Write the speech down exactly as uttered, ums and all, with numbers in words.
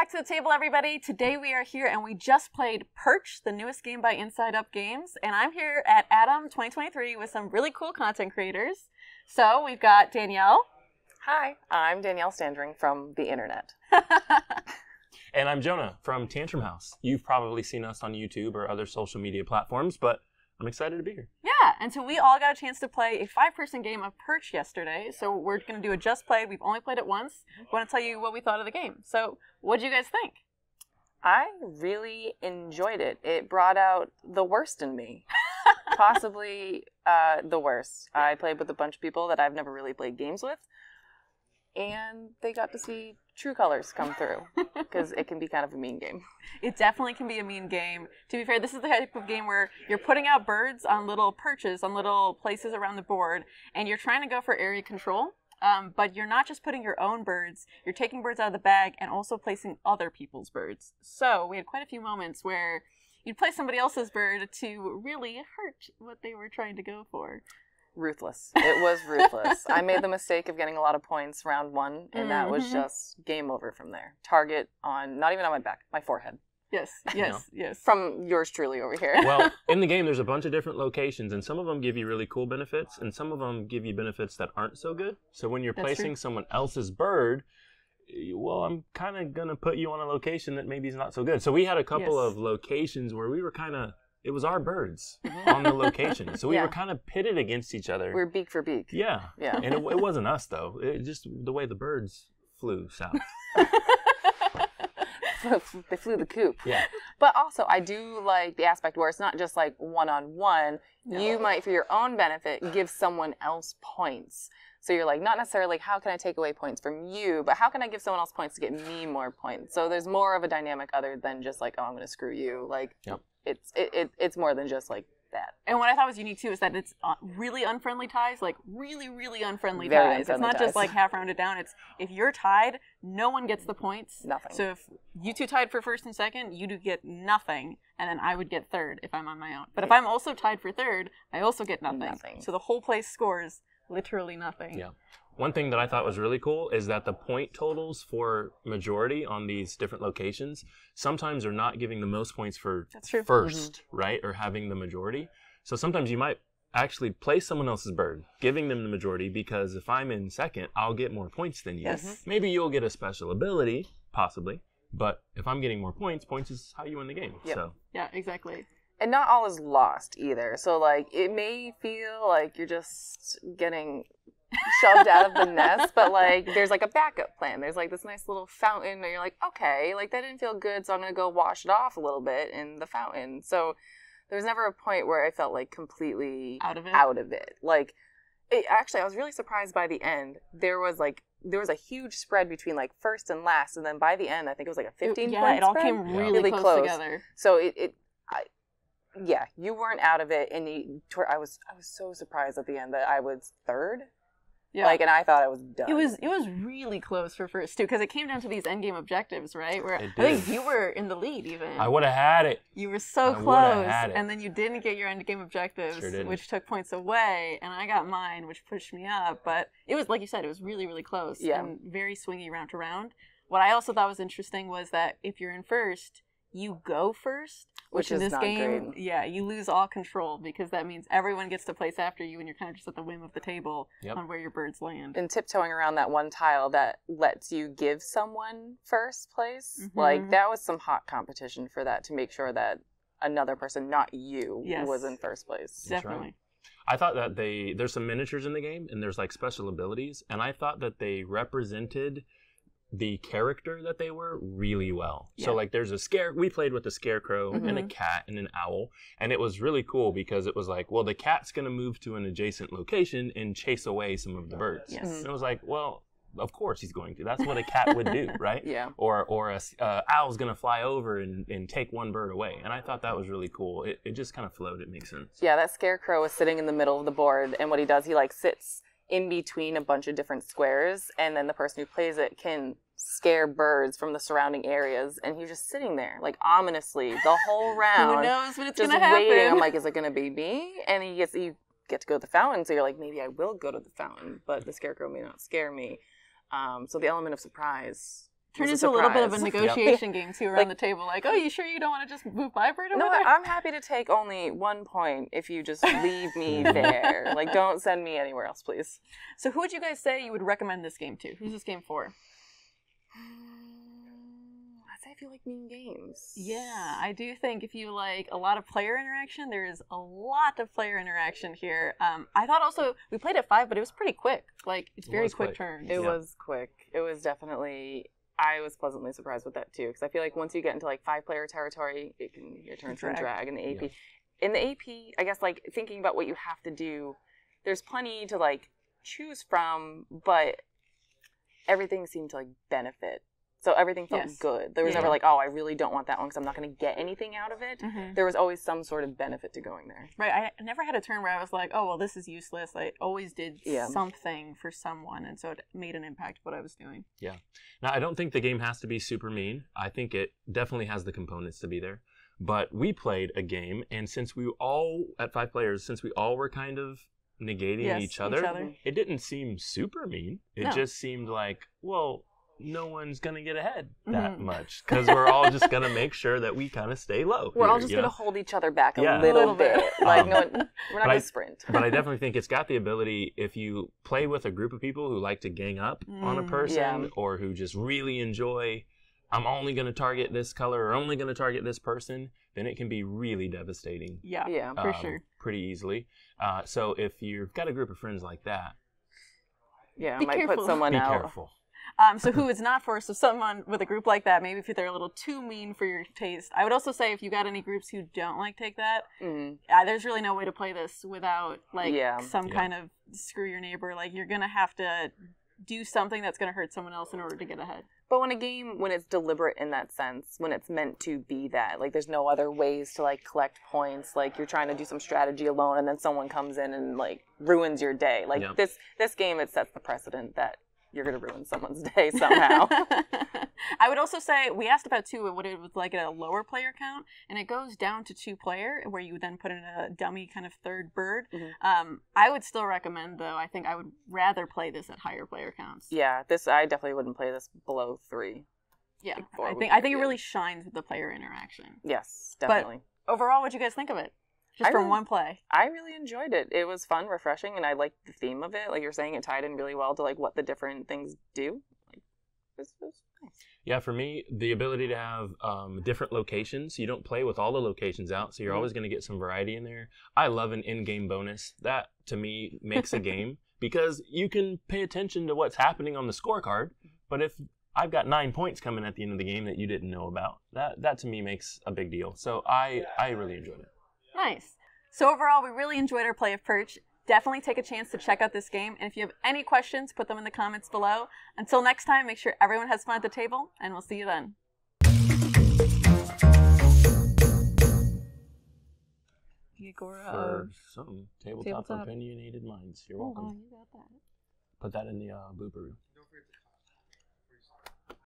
back to the table, everybody. Today we are here and we just played Perch, the newest game by Inside Up Games, and I'm here at ATOM twenty twenty-three with some really cool content creators. So we've got Danielle. Hi, I'm Danielle Standring from the internet. And I'm Jonah from Tantrum House. You've probably seen us on YouTube or other social media platforms, but I'm excited to be here. Yeah, and so we all got a chance to play a five-person game of Perch yesterday, so we're going to do a just play. We've only played it once. I want to tell you what we thought of the game. So what did you guys think? I really enjoyed it. It brought out the worst in me. Possibly uh, the worst. I played with a bunch of people that I've never really played games with, and they got to see true colors come through, because it can be kind of a mean game. It definitely can be a mean game. To be fair, this is the type of game where you're putting out birds on little perches, on little places around the board, and you're trying to go for area control, um, but you're not just putting your own birds, you're taking birds out of the bag and also placing other people's birds. So we had quite a few moments where you'd place somebody else's bird to really hurt what they were trying to go for. Ruthless. It was ruthless. I made the mistake of getting a lot of points round one, and mm-hmm. that was just game over from there. Target on, not even on my back, my forehead. Yes, yes, you know. yes. From yours truly over here. Well, in the game, there's a bunch of different locations, and some of them give you really cool benefits, and some of them give you benefits that aren't so good. So when you're That's placing true. someone else's bird, well, I'm kind of going to put you on a location that maybe is not so good. So we had a couple yes. of locations where we were kind of, it was our birds on the location. So we yeah. were kind of pitted against each other. We're beak for beak. Yeah. yeah. And it, it wasn't us, though. It just the way the birds flew south. They flew the coop. Yeah. But also, I do like the aspect where it's not just like one-on-one. No. You might, for your own benefit, give someone else points. So you're like, not necessarily like, how can I take away points from you, but how can I give someone else points to get me more points? So there's more of a dynamic other than just like, oh, I'm going to screw you. Like, yep. It's it, it it's more than just like that. And what I thought was unique too is that it's really unfriendly ties, like really, really unfriendly Very ties. Unfriendly it's not ties. just like half rounded down. It's if you're tied, no one gets the points. Nothing. So if you two tied for first and second, you do get nothing, and then I would get third if I'm on my own. But if I'm also tied for third, I also get nothing. nothing. So the whole place scores literally nothing. Yeah. One thing that I thought was really cool is that the point totals for majority on these different locations sometimes are not giving the most points for first, mm-hmm. right, or having the majority. So sometimes you might actually place someone else's bird, giving them the majority, because if I'm in second, I'll get more points than you. Yes. Maybe you'll get a special ability, possibly, but if I'm getting more points, points is how you win the game. Yep. So. Yeah, exactly. And not all is lost either. So, like, it may feel like you're just getting shoved out of the nest, but like there's like a backup plan. There's like this nice little fountain, and you're like, okay, like that didn't feel good, so I'm gonna go wash it off a little bit in the fountain. So there was never a point where I felt like completely out of it. Out of it. Like, it, actually, I was really surprised by the end. There was like there was a huge spread between like first and last, and then by the end, I think it was like a fifteen. It, yeah, point it all spread. came really, really close, close together. So it, it I, yeah, you weren't out of it, and you, I was I was so surprised at the end that I was third. Yeah. Like, and I thought I was done. It was it was really close for first, too, because it came down to these endgame objectives, right? Where I think you were in the lead, even. I would have had it. You were so I close, had it. and then you didn't get your endgame objectives, sure which took points away, and I got mine, which pushed me up. But it was, like you said, it was really, really close yeah. and very swingy round to round. What I also thought was interesting was that if you're in first, you go first, which, which in this game, great. yeah, you lose all control, because that means everyone gets to place after you, and you're kind of just at the whim of the table yep. on where your birds land. And tiptoeing around that one tile that lets you give someone first place, mm-hmm. like that was some hot competition for that, to make sure that another person, not you, yes. was in first place. That's Definitely. Right. I thought that they, there's some miniatures in the game, and there's like special abilities, and I thought that they represented the character that they were really well. Yeah. So like there's a scare, we played with a scarecrow mm-hmm. and a cat and an owl, and it was really cool because it was like, well, the cat's gonna move to an adjacent location and chase away some of the birds. Yes. Mm-hmm. And it was like, well, of course he's going to. That's what a cat would do, right? Yeah. Or or a uh, owl's gonna fly over and, and take one bird away. And I thought that was really cool. It, it just kind of flowed, it makes sense. Yeah, that scarecrow was sitting in the middle of the board, and what he does, he like sits in between a bunch of different squares, and then the person who plays it can scare birds from the surrounding areas, and he was just sitting there like ominously the whole round. Who knows when it's just gonna happen. Waiting. I'm like, is it gonna be me? And he gets, you get to go to the fountain, so you're like, maybe I will go to the fountain, but the scarecrow may not scare me. Um, so the element of surprise Turned into a, a little bit of a negotiation yep. game too, around like, the table. Like, oh, you sure you don't want to just move vibrate over no, there? No, I'm happy to take only one point if you just leave me there. Like, don't send me anywhere else, please. So, who would you guys say you would recommend this game to? Who's this game for? I'd say if you like mean games. Yeah, I do think if you like a lot of player interaction, there is a lot of player interaction here. Um, I thought also we played at five, but it was pretty quick. Like, it's it very quick, quick turns. It yeah. was quick. It was definitely. I was pleasantly surprised with that too, because I feel like once you get into like five-player territory, it can, your turns can drag in the A P. Yeah. In the A P, I guess like thinking about what you have to do, there's plenty to like choose from, but everything seemed to like benefit. So everything felt yes. good. There was yeah. never like, oh, I really don't want that one because I'm not going to get anything out of it. Mm-hmm. There was always some sort of benefit to going there. Right. I never had a turn where I was like, oh, well, this is useless. I always did yeah. something for someone, and so it made an impact of what I was doing. Yeah. Now, I don't think the game has to be super mean. I think it definitely has the components to be there. But we played a game, and since we all, at five players, since we all were kind of negating yes, each, other, each other, it didn't seem super mean. It no. just seemed like, well... no one's going to get ahead that mm-hmm. much because we're all just going to make sure that we kind of stay low. We're here, all just going to hold each other back a yeah. little bit. Like, um, no one, we're not going to sprint. But I definitely think it's got the ability, if you play with a group of people who like to gang up mm, on a person yeah. or who just really enjoy, I'm only going to target this color or only going to target this person, then it can be really devastating. Yeah, yeah, for um, sure. Pretty easily. Uh, so if you've got a group of friends like that, yeah, be might careful. Put someone be out. Be careful. Um, so who is not for? So someone with a group like that, maybe if they're a little too mean for your taste. I would also say if you got any groups who don't like take that, mm. uh, there's really no way to play this without like yeah. some yeah. kind of screw your neighbor. Like you're gonna have to do something that's gonna hurt someone else in order to get ahead. But when a game, when it's deliberate in that sense, when it's meant to be that, like there's no other ways to like collect points, like you're trying to do some strategy alone and then someone comes in and like ruins your day. Like yep. this this game, it sets the precedent that you're going to ruin someone's day somehow. I would also say, we asked about two and what it was like at a lower player count, and it goes down to two player, where you then put in a dummy kind of third bird. Mm-hmm. Um, I would still recommend, though, I think I would rather play this at higher player counts. Yeah, this I definitely wouldn't play this below three. Yeah, I think I think it really shines with the player interaction. Yes, definitely. But overall, what do you guys think of it? Just from really, one play. I really enjoyed it. It was fun, refreshing, and I liked the theme of it. Like you were saying, it tied in really well to like what the different things do. Like, this was nice. Yeah, for me, the ability to have um, different locations. You don't play with all the locations out, so you're mm-hmm. always going to get some variety in there. I love an in-game bonus. That, to me, makes a game because you can pay attention to what's happening on the scorecard, but if I've got nine points coming at the end of the game that you didn't know about, that, that to me makes a big deal. So I, I really enjoyed it. Nice. So overall, we really enjoyed our play of Perch. Definitely take a chance to check out this game. And if you have any questions, put them in the comments below. Until next time, make sure everyone has fun at the table, and we'll see you then. For some tabletop, tabletop opinionated minds, you're welcome. Oh, you got that. Put that in the uh, blooper.